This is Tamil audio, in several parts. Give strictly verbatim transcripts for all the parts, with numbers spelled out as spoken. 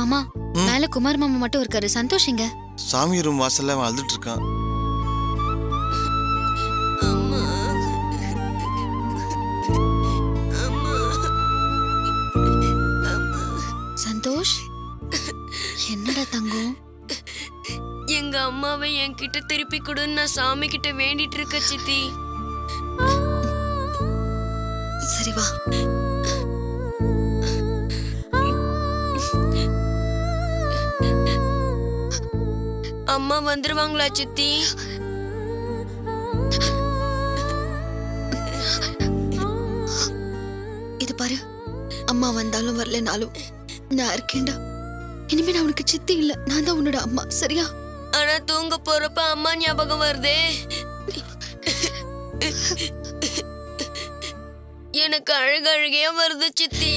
மாமா, மேல குமார் மாமா மட்டும் இருக்காரு, சந்தோஷங்க. சாமி ரூம் வாசல்ல அவன் அழுதுட்டு இருக்கான். சந்தோஷ், என்னடா தங்கம், எங்க அம்மாவை என்கிட்ட திருப்பி கொடுன்னு நான் சாமி கிட்ட வேண்டிட்டு இருக்க சித்தி. சரி வா. அம்மா வந்துருவாங்களா சித்தி? இது பாரு, அம்மா வந்தாலும் வரலனாலும் நான் இருக்கேன்டா. இனிமே நான் உனக்கு சித்தி இல்ல, நான் தான் உன்னோட அம்மா, சரியா? ஆனா தூங்க போறப்ப அம்மா ஞாபகம் வருதே. எனக்கு அழகு அழகையா வருது சித்தி.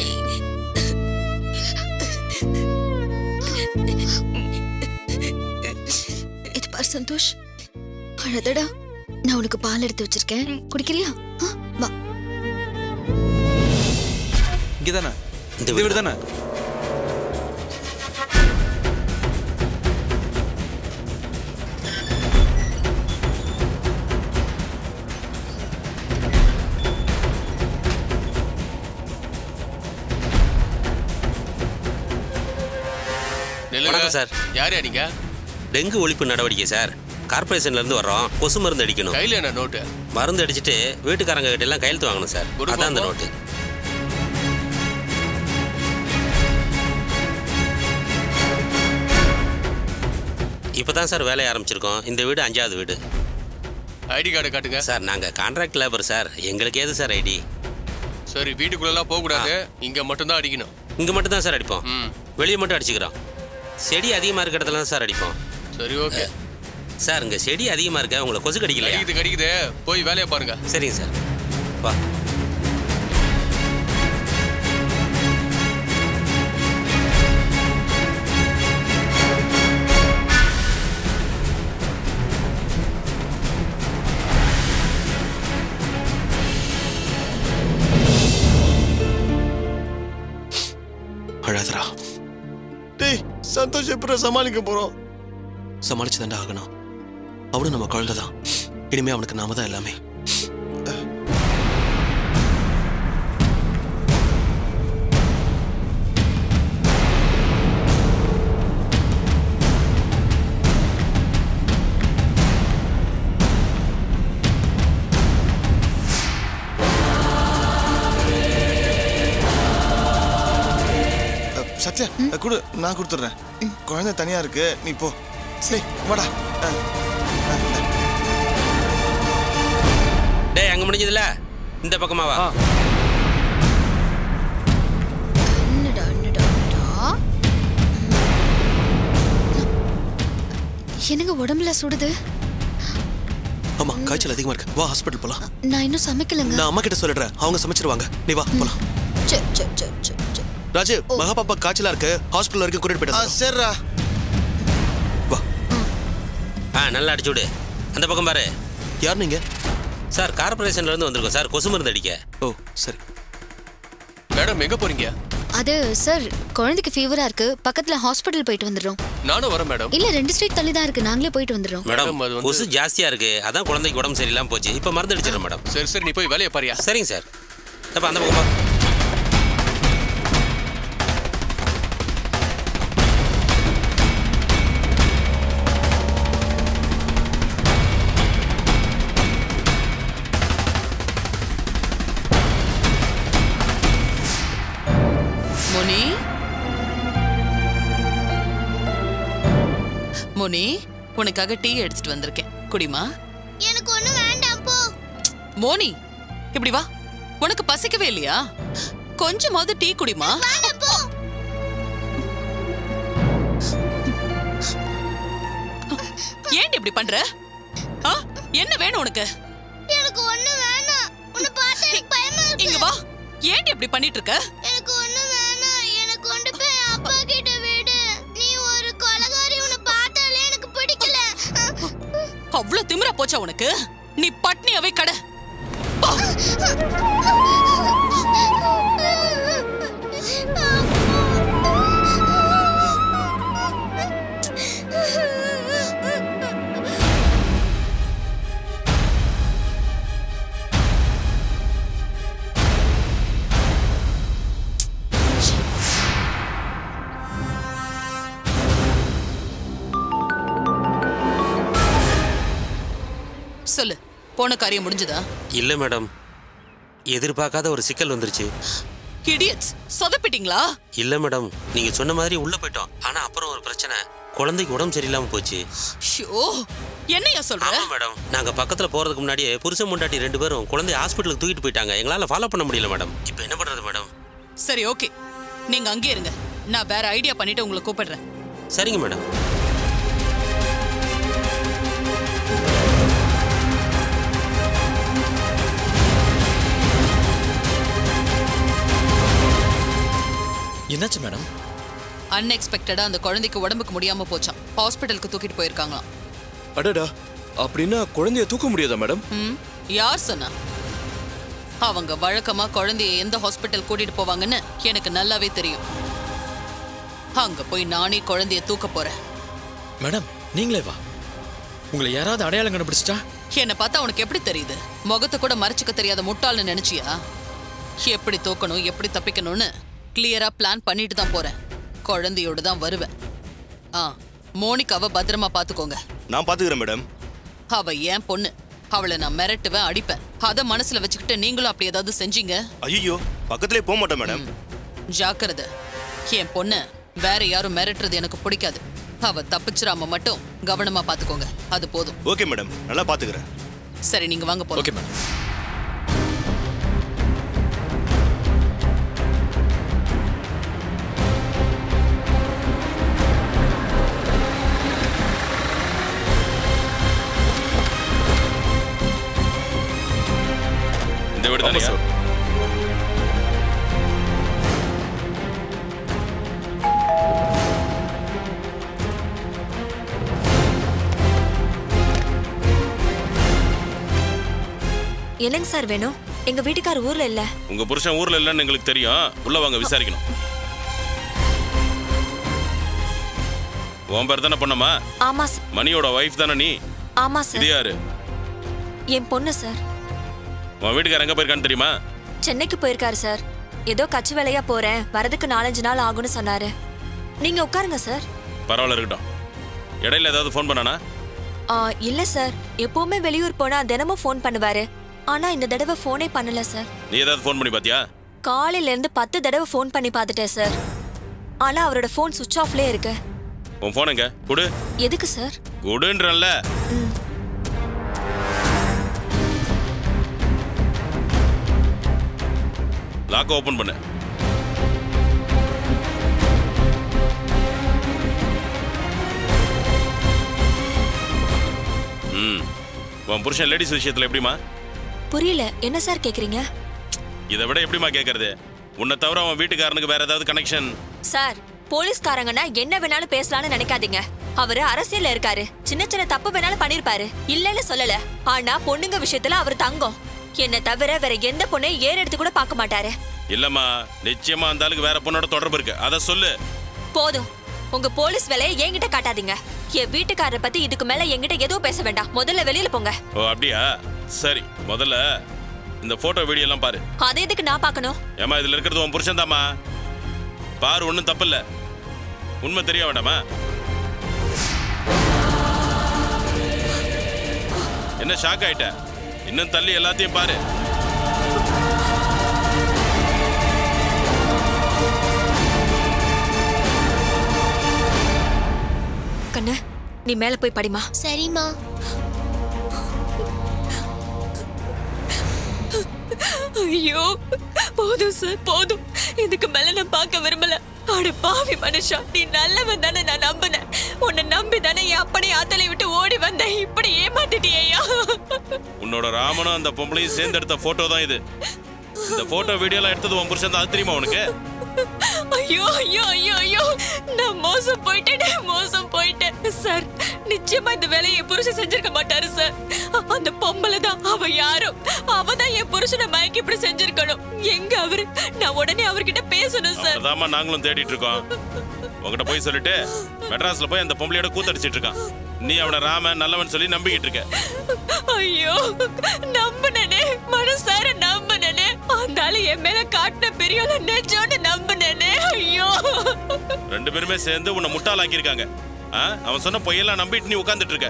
இது பாரு சந்தோஷ், அழதடா. நான் உனக்கு பால் எடுத்து வச்சிருக்கேன், குடிக்கிறியா? வா. இங்கதானா? இந்த வீடு தானே? சார், யார் யார் நீங்க? டெங்கு ஒழிப்பு நடவடிக்கை சார், கார்பரேஷன்ல இருந்து வர்றோம். கொசு மருந்து அடிக்கணும். கையில என்ன நோட்டு? மருந்து அடிச்சுட்டு வீட்டுக்காரங்க கிட்ட எல்லாம் கையெழுத்து வாங்கணும் சார். அதான் அந்த நோட்டு. இப்பதான் சார் வேலையை ஆரம்பிச்சிருக்கோம். இந்த வீடு அஞ்சாவது வீடு. ஐடி கார்டு காட்டுங்க சார். நாங்க கான்ட்ராக்ட் லேபர் சார், எங்களுக்கு ஏது சார் ஐடி? சரி, வீட்டுக்குள்ளெல்லாம் போகக்கூடாது, இங்க மட்டும்தான் அடிக்கணும். இங்க மட்டும் தான் சார் அடிப்போம், வெளியே மட்டும் அடிச்சுக்கிறோம். செடி அதிகமாக இருக்கிறதுல தான் சார் அடிப்போம். சரி, ஓகே சார். இங்கே செடி அதிகமாக இருக்க உங்களை கொசு கடிக்கல? இது கடிக்குது, போய் வேலையை பாருங்க. சரிங்க சார், வா. அழாதரா. சந்தோஷ் எப்ப சமாளிக்க போறோம்? சமாளிச்சுதாண்டா ஆகணும். அவனும் நம்ம குழந்தைதான். இனிமே அவனுக்கு நாம தான் எல்லாமே. சத்யா, கொடு, நான் கொடுத்துட்றேன். குழந்தை தனியா இருக்கு, நீ போ. சரி வாடா. டேய், அங்க முடிஞ்சதுல இந்த பக்கமா வா. என்னங்க உடம்புல சுடுது? ஆமா, காய்ச்சல் அதிகமா இருக்கு. வா, ஹாஸ்பிட்டல் போலாம். நான் இன்னும் சமைக்கலங்க. நான் அம்மா கிட்ட சொல்லிடுறேன், அவங்க சமைச்சிருவாங்க. நீ வா, போலாம். சரி சரி சரி சரி. ராஜு, மகா பாப்பா காய்ச்சலா இருக்கு, ஹாஸ்பிட்டல் வரைக்கும் கூட்டிட்டு போயிட்டு. சரிடா, வா. ஆ, நல்லா அடிச்சு விடு. அந்த பக்கம் பாரு. யார் நீங்க? சார், கார்பரேஷன்ல இருந்து வந்திருக்கோம் சார், கொசு மருந்து அடிக்க. ஓ சரி. மேடம், எங்க போறீங்க? அது சார், குழந்தைக்கு ஃபீவரா இருக்கு, பக்கத்துல ஹாஸ்பிட்டல் போயிட்டு வந்துடுறோம். நானும் வரேன் மேடம். இல்ல, ரெண்டு ஸ்ட்ரீட் தள்ளி தான் இருக்கு, நாங்களே போயிட்டு வந்துடுறோம். மேடம், அது கொசு ஜாஸ்தியா இருக்கு, அதான் குழந்தைக்கு உடம்பு சரியில்லாம போச்சு. இப்போ மருந்து அடிச்சிடுறேன் மேடம். சரி சரி, நீ போய் வேலையை பாரியா. சரிங்க சார். அப்ப அந்த பக்கம் பா. மோனி, உனக்காக டீ எடுத்துட்டு வந்திருக்கேன், குடிமா. எனக்கு ஒண்ணு வேண்டாம் போ. மோனி, இப்படி வா. உனக்கு பசிக்கவே இல்லையா? கொஞ்சமாவது டீ குடிமா. வேண்டாம் போ. ஏன் இப்படி பண்ற? என்ன வேணும் உனக்கு? எனக்கு ஒண்ணு வேணாம். உன்னை பார்த்தா எனக்கு பயமா இருக்கு. இங்க வா. ஏன் இப்படி பண்ணிட்டு இருக்க? எனக்கு ஒண்ணு வேணாம். எனக்கு கொண்டு போய் அப்பா கிட்ட விடு. நீ ஒரு கொலகாரி, உன்னை பார்த்தாலே எனக்கு பிடிக்கல. அவ்வளவு திமிரா போச்சா உனக்கு? நீ பட்னியாவே கட. சொல்லு, போன காரியம் முடிஞ்சதா? இல்லை மேடம், எதிர்பார்க்காத ஒரு சிக்கல் வந்துருச்சு. இடியட்ஸ், சொதப்பிட்டீங்களா? இல்லை மேடம், நீங்க சொன்ன மாதிரி உள்ள போயிட்டோம். ஆனா அப்புறம் ஒரு பிரச்சனை, குழந்தைக்கு உடம்பு சரியில்லாம போச்சு. ஷோ, என்னையா சொல்ற? மேடம், நாங்க பக்கத்துல போறதுக்கு முன்னாடியே புருஷன் முண்டாட்டி ரெண்டு பேரும் குழந்தைய ஹாஸ்பிட்டலுக்கு தூக்கிட்டு போயிட்டாங்க. எங்களால ஃபாலோ பண்ண முடியல மேடம். இப்போ என்ன பண்றது மேடம்? சரி, ஓகே, நீங்க அங்கே இருங்க, நான் வேற ஐடியா பண்ணிட்டு உங்களை கூப்பிடுறேன். சரிங்க மேடம். என்னாச்சு மேடம்? அன்எக்ஸ்பெக்டடா அந்த குழந்தைக்கு உடம்புக்கு முடியாம போச்சாம். ஹாஸ்பிட்டலுக்கு தூக்கிட்டு போயிருக்காங்களாம். அடடா, அப்படின்னா குழந்தைய தூக்க முடியாதா மேடம்? யார் சொன்னா? அவங்க வழக்கமா குழந்தைய எந்த ஹாஸ்பிட்டல் கூட்டிட்டு போவாங்கன்னு எனக்கு நல்லாவே தெரியும். அங்க போய் நானே குழந்தைய தூக்க போறேன். மேடம், நீங்களே வா. உங்களை யாராவது அடையாளம் கண்டுபிடிச்சிட்டா? என்னை பார்த்தா உனக்கு எப்படி தெரியுது? முகத்தை கூட மறைச்சிக்க தெரியாத முட்டாள்னு நினைச்சியா? எப்படி தூக்கணும், எப்படி தப்பிக்கணும்னு கிளியரா பிளான் பண்ணிட்டு தான் போறேன். குழந்தையோடு தான் வருவேன். ஆ, மோனிகாவை பத்திரமா பாத்துக்கோங்க. நான் பாத்துக்கிறேன் மேடம். அவ ஏன் பொண்ணு, அவளை நான் மிரட்டுவேன், அடிப்பேன். அதை மனசுல வச்சுக்கிட்டு நீங்களும் அப்படி ஏதாவது செஞ்சீங்க? ஐயோ, பக்கத்துலயே போக மாட்டேன் மேடம். ஜாக்கிரதை, என் பொண்ணு வேற யாரும் மிரட்டுறது எனக்கு பிடிக்காது. அவ தப்பிச்சிராம மட்டும் கவனமா பாத்துக்கோங்க, அது போதும். ஓகே மேடம், நல்லா பாத்துக்கிறேன். சரி, நீங்க வாங்க போறோம். Okay madam. என்னங்க சார் வேணும்? எங்க வீட்டுக்கார ஊர்ல இல்ல. உங்க புருஷன் ஊர்ல இல்லன்னு உங்களுக்கு தெரியும். உள்ள வாங்க, விசாரிக்கணும். ஓம்பர் தான பொண்ணமா? ஆமா சார். மணியோட வைஃப் தான நீ? ஆமா சார். இது யாரு? என் பொண்ணு சார். உன் வீட்டுக்கார எங்க போயிருக்கான்னு தெரியுமா? சென்னைக்கு போயிருக்காரு சார். ஏதோ கட்சி வேலையா போறேன், வரதுக்கு நாலஞ்சு நாள் ஆகும்னு சொன்னாரு. நீங்க உட்காருங்க சார். பரவாயில்ல, இருக்கட்டும். இடையில ஏதாவது ஃபோன் பண்ணானா? இல்ல சார், எப்பவுமே வெளியூர் போனா தினமும் ஃபோன் பண்ணுவாரு. ஆனா இந்த தடவை ஃபோனே பண்ணல சார். நீ ஏதாவது ஃபோன் பண்ணி பாத்தியா? காலையில இருந்து பத்து தடவை ஃபோன் பண்ணி பார்த்துட்டேன் சார். ஆனா அவரோட ஃபோன் சுவிட்ச் ஆஃப்லயே இருக்கு. உன் ஃபோன் எங்க? குடு. எதுக்கு சார்? குடுன்றல்ல. லாக் ஓபன் பண்ணு. ம். உன் புருஷன் லேடிஸ் விஷயத்துல எப்படிமா? புரியல, என்ன சார் கேக்குறீங்க? இதை விட எப்படிமா கேக்குறது? உன்னை தவிர அவன் வீட்டுக்காரனுக்கு வேற ஏதாவது கனெக்ஷன்? சார், போலீஸ்காரங்கன்னா என்ன வேணாலும் பேசலாம்னு நினைக்காதீங்க. அவரு அரசியல்ல இருக்காரு, சின்ன சின்ன தப்பு வேணாலும் பண்ணிருப்பாரு, இல்லன்னு சொல்லல. ஆனா பொண்ணுங்க விஷயத்துல அவரு தங்கம். என்ன தவிர வேற எந்த பொண்ணை ஏற எடுத்து கூட பார்க்க மாட்டாரு. இல்லம்மா, நிச்சயமா அந்த ஆளுக்கு வேற பொண்ணோட தொடர்பு இருக்கு, அத சொல்லு. போதும், உங்க போலீஸ் வேலையை என்கிட்ட காட்டாதீங்க. என் வீட்டுக்காரரை பத்தி இதுக்கு மேல என்கிட்ட எதுவும் பேச வேண்டாம். முதல்ல வெளியில போங்க. ஓ, அப்படியா? சரி, முதல்ல இந்த போட்டோ வீடியோ எல்லாம் பாரு. அதை எதுக்கு நான் பார்க்கணும்? ஏமா, இதுல இருக்கிறது உன் புருஷன் தாமா. பாரு, ஒன்னும் தப்பு இல்ல. உண்மை தெரிய வேண்டாமா? என்ன ஷாக் ஆயிட்ட? இன்னும் தள்ளி எல்லாத்தையும் பாரு. கண்ணு, நீ மேல போய் படிமா. சரிமா. ஐயோ, போதும் சார், போதும். இதுக்கு மேல நான் பார்க்க விரும்பல. அட பாவி மனுஷா, நீ நல்லவன் தானே, நான் நம்பினேன். உன்னை நம்பி தானே என் அப்பனை ஆத்தலை விட்டு ஓடி வந்தேன். இப்படி ஏமாத்திட்டியா? உன்னோட ராமனும் அந்த பொம்பளையும் சேர்ந்து எடுத்த போட்டோ தான் இது. இந்த போட்டோ வீடியோ எல்லாம் எடுத்தது உன் புருஷன் தான், தெரியுமா உனக்கு? ஐயோ ஐயோ ஐயோ ஐயோ, நான் மோசம் போயிட்டேன், மோசம் போயிட்டேன் சார். நிச்சயமா இந்த வேலையை என் புருஷன் செஞ்சிருக்க மாட்டாரு சார். அந்த பொம்பளை தான், அவ யாரும். அவதான் என் புருஷனை மயக்கி இப்படி செஞ்சிருக்கணும். எங்க அவரு? நான் உடனே அவர்கிட்ட பேசணும் சார். அதாம்மா நாங்களும் தேடிட்டு இருக்கோம். உங்ககிட்ட போய் சொல்லிட்டு மெட்ராஸ்ல போய் அந்த பொம்பளையோட கூத்தடிச்சிட்டு இருக்கான். நீ அவன ராமன் நல்லவன் சொல்லி நம்பிக்கிட்டு இருக்க. ஐயோ, நம்புனே மனுசார, நம்புனே அந்தாலும் என் மேல காட்டின பெரிய நெஞ்சோட நம்புனே. ஐயோ, ரெண்டு பேருமே சேர்ந்து உன்னை முட்டாளாக்கி இருக்காங்க. அவன் சொன்ன பொய்யெல்லாம் நம்பிட்டு நீ உட்கார்ந்துட்டு இருக்க.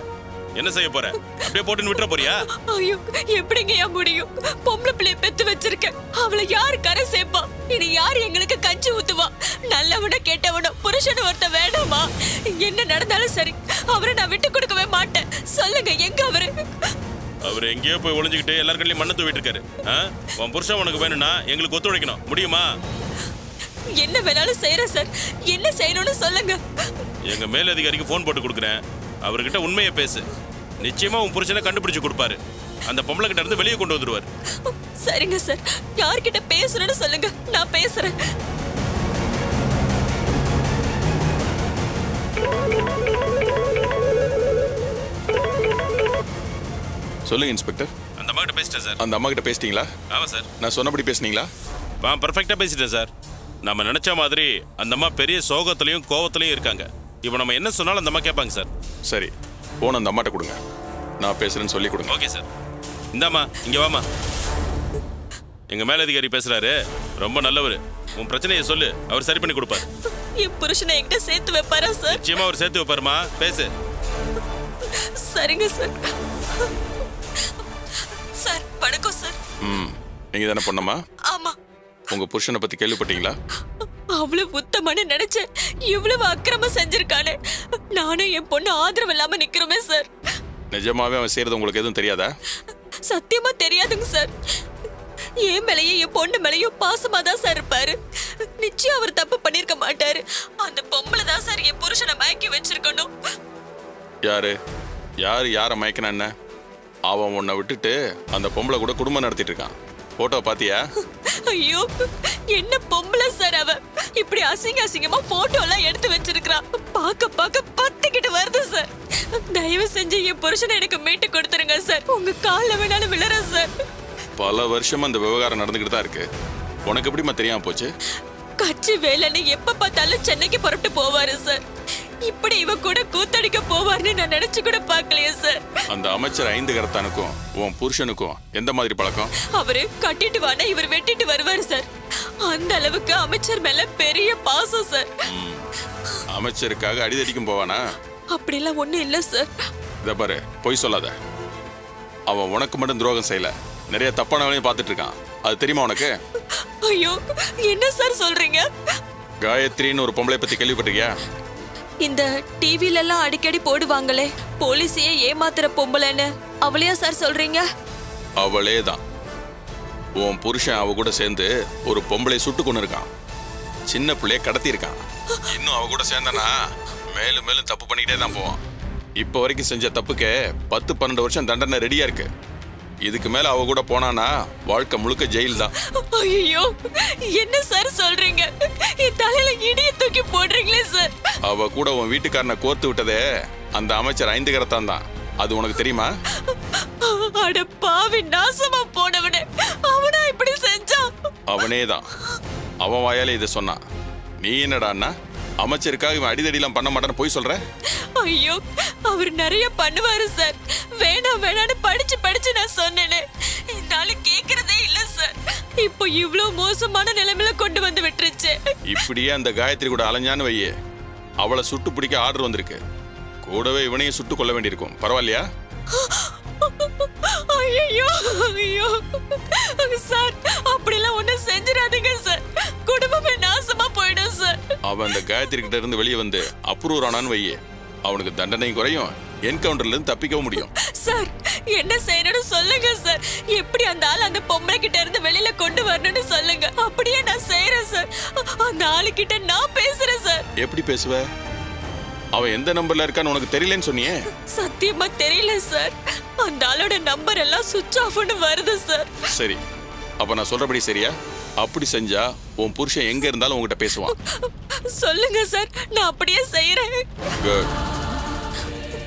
என்ன செய்ய போற? அப்படியே போட்டு விட்டுற போறியா? ஐயோ, எப்படிங்கயா முடியும்? பொம்பளை பிள்ளை பெத்து வச்சிருக்கேன், அவளை யாரு கரை சேர்ப்பா? இனி யாரு எங்களுக்கு கஞ்சி ஊத்துவா? நல்லவன கேட்டவன புருஷன் ஒருத்த வேணாமா? என்ன நடந்தாலும் சரி, அவரை நான் விட்டு கொடுக்கவே மாட்டேன். சொல்லுங்க, எங்க அவரு? அவர் எங்கேயோ போய் ஒளிஞ்சுக்கிட்டு எல்லார் கண்ணிலையும் மண்ணை தூவிட்டு இருக்காரு. உன் புருஷன் உனக்கு வேணும்னா எங்களுக்கு ஒத்துழைக்கணும், முடியுமா? என்ன வேணாலும் செய்யறேன் சார், என்ன செய்யணும்னு சொல்லுங்க. எங்க மேலதிகாரிக்கு போன் போட்டு கொடுக்குறேன், அவர்கிட்ட உண்மையை பேசு. நிச்சயமா உன் புருஷனை கண்டுபிடிச்சு கொடுப்பாரு, அந்த பொம்பளை கிட்ட இருந்து வெளியே கொண்டு வந்துருவாரு. சரிங்க சார், யார்கிட்ட பேசணும்னு சொல்லுங்க, நான் பேசுறேன். சொல்லுங்க இன்ஸ்பெக்டர். அந்த அம்மா கிட்ட பேசிட்டேன் சார். அந்த அம்மா கிட்ட பேசிட்டீங்களா? ஆமா சார். நான் சொன்னபடி பேசுனீங்களா? ஆ, பர்ஃபெக்டா பேசிட்டேன் சார். நம்ம நினைச்ச மாதிரி அந்த அம்மா பெரிய சோகத்திலையும் கோவத்திலையும் இருக்காங்க. இப்போ நம்ம என்ன சொன்னாலும் அந்த அம்மா கேட்பாங்க சார். சரி, போன அந்த அம்மாட்ட கொடுங்க, நான் பேசுறேன்னு சொல்லி கொடுங்க. Okay sir. இந்தாம்மா, இங்கே வாமா. எங்கள் மேலதிகாரி பேசுகிறாரு, ரொம்ப நல்லவர். உன் பிரச்சனையை சொல்லு, அவர் சரி பண்ணி கொடுப்பாரு. என் புருஷனை என்கிட்ட சேர்த்து வைப்பாரா சார்? நிச்சயமாக அவர் சேர்த்து வைப்பாருமா, பேசு. சரிங்க சார். சார் வணக்கம் சார். ம், நீங்கள் தானே பொண்ணம்மா? ஆமாம். உங்கள் புருஷனை பற்றி கேள்விப்பட்டீங்களா? அவ்வளவு உத்தமன்னு நினைச்சேன், இவ்வளவு அக்கிரமம் செஞ்சிருக்கானே. நானும் என் பொண்ணு ஆதரவு இல்லாம நிக்கிறோமே சார். நிஜமாவே அவன் செய்யறது உங்களுக்கு எதுவும் தெரியாதா? சத்தியமா தெரியாதுங்க சார். என் மேலையும் என் பொண்ணு மேலையும் பாசமா தான் சார் இருப்பாரு. நிச்சயம் அவர் தப்பு பண்ணிருக்க மாட்டாரு. அந்த பொம்பளை தான் சார் என் புருஷனை மயக்கி வச்சிருக்கணும். யாரு யாரு யார மயக்கினான்னு? அவன் உன்னை விட்டுட்டு அந்த பொம்பளை கூட குடும்பம் நடத்திட்டு இருக்கான். போட்டோ பாத்தியா? ஐயோ, என்ன பொம்பளை சார் அவ! இப்படி அசிங்க அசிங்கமா போட்டோ எல்லாம் எடுத்து வச்சிருக்கா, பாக்க பாக்க பத்திக்கிட்டு வருது சார். தயவு செஞ்சு என் புருஷனை எனக்கு மீட்டு கொடுத்துருங்க சார். உங்க கால வேணாலும் விழற சார். பல வருஷமா அந்த விவகாரம் நடந்துகிட்டு தான் இருக்கு. உனக்கு எப்படிமா தெரியாம போச்சு? கட்சி வேலைன்னு எப்ப பார்த்தாலும் சென்னைக்கு புறப்பட்டு போவாரு சார். இப்படி இவ கூட கூத்தடிக்க போவார்னு நான் நினைச்சு கூட பார்க்கலையே சார். அந்த அமைச்சர் ஐந்து கரத்தானுக்கும் உன் புருஷனுக்கும் எந்த மாதிரி பழக்கம்? அவரு கட்டிட்டு வானா இவர் வெட்டிட்டு வருவாரு சார். அந்த அளவுக்கு அமைச்சர் மேல பெரிய பாசம் சார். அமைச்சருக்காக அடிதடிக்கும் போவானா? அப்படிலாம் ஒண்ணும் இல்ல சார். இத பாரு, பொய் சொல்லாத. அவன் உனக்கு மட்டும் துரோகம் செய்யல, நிறைய தப்பான வேலையும் பார்த்துட்டு இருக்கான், அது தெரியுமா உனக்கு? ஐயோ, என்ன சார் சொல்றீங்க? காயத்ரின்னு ஒரு பொம்பளை பத்தி கேள்விப்பட்டிருக்கியா? இந்த டிவில எல்லாம் அடிக்கடி போடுவாங்களே, போலீஸையே ஏமாத்துற பொம்பளைன்னு, அவளையா சார் சொல்றீங்க? அவளே தான். உன் புருஷன் அவ கூட சேர்ந்து ஒரு பொம்பளை சுட்டு கொண்டு இருக்கான், சின்ன பிள்ளைய கடத்தி இருக்கான். இன்னும் அவ கூட சேர்ந்தானா மேலும் மேலும் தப்பு பண்ணிக்கிட்டே தான் போவான். இப்ப வரைக்கும் செஞ்ச தப்புக்கு பத்து பன்னெண்டு வருஷம் தண்டனை ரெடியா இருக்கு. இதுக்கு மேல அவ கூட போனானா வாழ்க்கை முழுக்க ஜெயில் தான். ஐயோ, என்ன சார் சொல்றீங்க? தலையில இடிய தூக்கி போடுறீங்களே சார். அவ கூட உன் வீட்டுக்காரனை கோர்த்து விட்டதே அந்த அமைச்சர் ஐந்து கரத்தான் தான், அது உனக்கு தெரியுமா? அட பாவி, நாசமா போனவனே, அவனா இப்படி செஞ்சான்? அவனே தான். அவன் வாயால இதை சொன்னான். நீ என்னடான்னா அமைச்சருக்காக இவன் அடிதடிலாம் பண்ண மாட்டான்னு போய் சொல்ற? ஐயோ, அவர் நிறைய பண்ணுவாரு சார். வேணாம் வேணான்னு படிச்சு படிச்சு நான் சொன்னேனே, என்னால கேக்குறதே இல்ல சார். இப்போ இவ்வளவு மோசமான நிலைமையில கொண்டு வந்து விட்டுருச்சு. இப்படியே அந்த காயத்ரி கூட அலைஞ்சான்னு வையே, அவளை சுட்டு பிடிக்க ஆர்டர் வந்திருக்கு. கூடவே இவனையும் சுட்டு கொள்ள வேண்டியிருக்கும், பரவாயில்லையா? ஐயோ ஐயோ சார், அப்படிலாம் ஒன்றும் செஞ்சிடாதீங்க சார், குடும்பமே நாசமா போயிடும் சார். அவன் அந்த காயத்ரி கிட்ட இருந்து வெளியே வந்து அப்ரூவ் ஆனான்னு வையே, அவனுக்கு தண்டனையும் குறையும், என்கவுண்டர்ல இருந்து தப்பிக்கவும் முடியும். சார், என்ன செய்யணும்னு சொல்லுங்க சார். எப்படி அந்த ஆள் அந்த பொம்பளை கிட்ட இருந்து வெளியில கொண்டு வரணும்னு சொல்லுங்க, அப்படியே நான் செய்யறேன் சார். அந்த ஆளு கிட்ட நான் பேசுறேன் சார். எப்படி பேசுவ? அவன் எந்த நம்பர்ல இருக்கான்னு உனக்கு தெரியலன்னு சொன்னியே? சத்தியமா தெரியல சார். அந்த ஆளோட நம்பர் எல்லாம் சுவிட்ச் ஆஃப்னு வருது சார். சரி, அப்ப நான் சொல்றபடி சரியா? அப்படி செஞ்சா உன் புருஷன் எங்க இருந்தாலும் உங்ககிட்ட பேசுவான். சொல்லுங்க சார், நான் அப்படியே செய்யறேன்.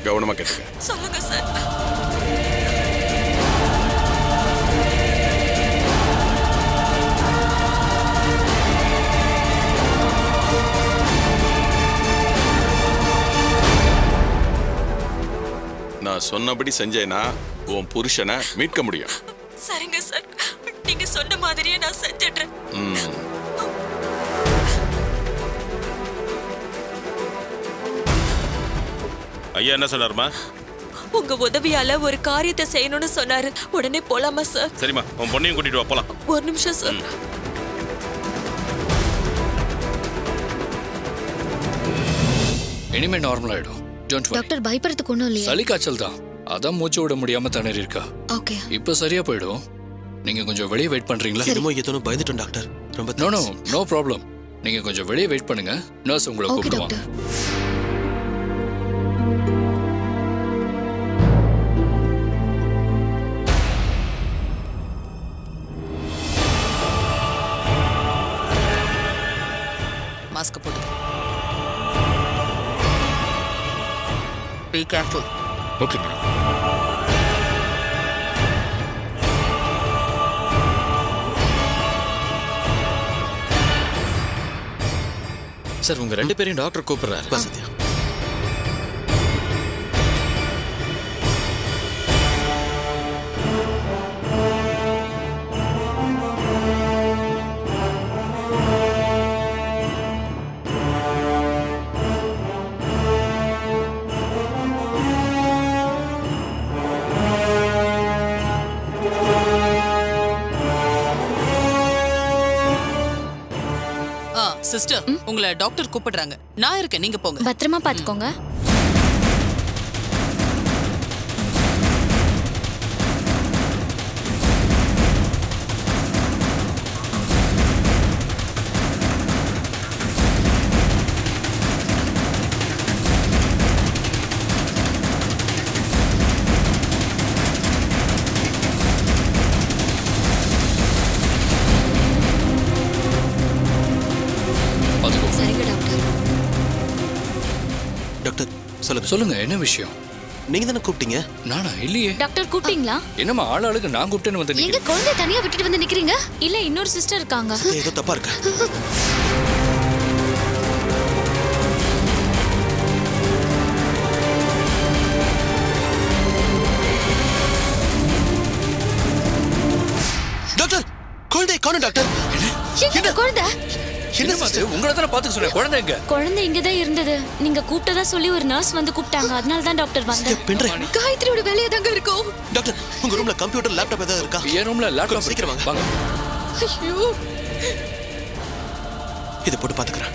கவனமா கேட்டுக்க. சொல்லுங்க சார். நான் சொன்னபடி செஞ்சேன்னா உன் புருஷனை மீட்க முடியும். சரிங்க சார், நீங்க சொன்ன மாதிரியே நான் செஞ்சிடுறேன். ஐயா என்ன சொன்னாருமா? உங்க உதவியால ஒரு காரியத்தை செய்யணும்னு சொன்னாரு. உடனே போலாமா சார்? சரிமா, உன் பொண்ணையும் கூட்டிட்டு வா போலாம். ஒரு நிமிஷம் சார். இனிமே நார்மல் ஆயிடும். டாக்டர் பயப்படுறதுக்கு ஒண்ணும் இல்லையா? சளி காய்ச்சல் தான், அதான் மூச்சு விட முடியாம திணறி இருக்கா. ஓகே, இப்போ சரியா போயிடும். நீங்க கொஞ்சம் வெளியே வெயிட் பண்றீங்களா? என்னமோ ஏதோ பயந்துட்டோம் டாக்டர். ரொம்ப நோ நோ நோ ப்ராப்ளம். நீங்க கொஞ்சம் வெளியே வெயிட் பண்ணுங்க, நர்ஸ் உங்களை கூப்பிடுவாங்க. மாஸ்க் போடுங்க. Be careful. Okay madam. Sir, உங்க ரெண்டு பேரையும் டாக்டர் கூப்பிடுறாரு. வசதியா சிஸ்டர், உங்களை டாக்டர் கூப்பிடுறாங்க. நான் இருக்கேன், நீங்க போங்க, பத்திரமா பாத்துக்கோங்க. சொல்லுங்க, என்ன விஷயம்? நீங்க தான கூப்பிட்டீங்க. நானா? இல்லையே. டாக்டர் கூப்பிட்டீங்களா? என்னமா ஆள ஆளுக்கு நான் கூப்பிட்டேன்னு வந்து நீங்க கொண்டே தனியா விட்டுட்டு வந்து நிக்கிறீங்க. இல்ல இன்னொரு சிஸ்டர் இருக்காங்க. ஏதோ தப்பா இருக்கு. டாக்டர் கொண்டே கொண்டு டாக்டர் என்ன கொண்டே குழந்தை இங்கதான் இருந்தது. நீங்க கூப்பிட்டதா சொல்லி ஒரு நர்ஸ் வந்து கூப்பிட்டாங்க, அதனால தான் டாக்டர் வந்தாங்க. காயத்ரியோட வேலையா தாங்க இருக்கும். டாக்டர், உங்க ரூம்ல கம்ப்யூட்டர் லேப்டாப் ஏதாவது இருக்கா? என் ரூம்ல லேப்டாப் சீக்கிரம் வாங்க. ஐயோ, இது போட்டு பாத்துக்கறேன்.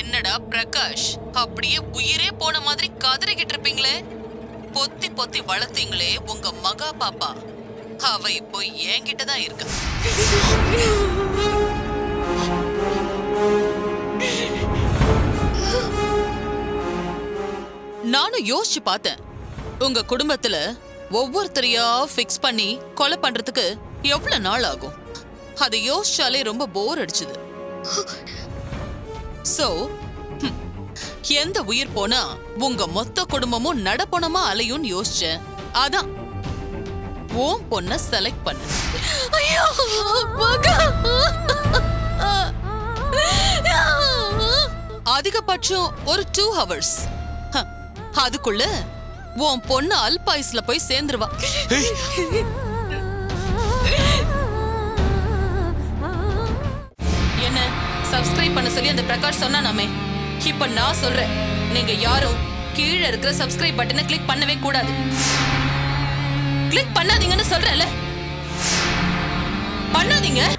என்னடா பிரகாஷ், அப்படியே உயிரே போன மாதிரி கதறிக்கிட்டு இருப்பீங்களே. பொத்தி பொத்தி வளர்த்தீங்களே உங்க மகா பாப்பா, அவ இப்போ என்கிட்டதான் இருக்கா. நானும் யோசிச்சு பார்த்தேன், உங்க குடும்பத்துல ஒவ்வொருத்தரையா பிக்ஸ் பண்ணி கொலை பண்றதுக்கு எவ்வளவு நாள் ஆகும். அதை யோசிச்சாலே ரொம்ப போர் அடிச்சுது. சோ எந்த உயிர் போனா உங்க மொத்த குடும்பமும் நடப்போனமா அலையும் யோசிச்சேன். அதான் ஓம் பொண்ண செலக்ட் பண்ண. அதிகபட்சம் ஒரு டூ ஹவர்ஸ் அதுக்குள்ள ஓம் பொண்ணு அல்பாயுஸ்ல போய் சேர்ந்துருவா. என்ன சப்ஸ்கிரைப் பண்ண சொல்லி அந்த பிரகாஷ் சொன்னா நாமே. இப்ப நான் சொல்றேன், நீங்க யாரும் கீழே இருக்கிற சப்ஸ்கிரைப் பட்டனை கிளிக் பண்ணவே கூடாது. கிளிக் பண்ணாதீங்கன்னு சொல்றேன்ல, பண்ணாதீங்க.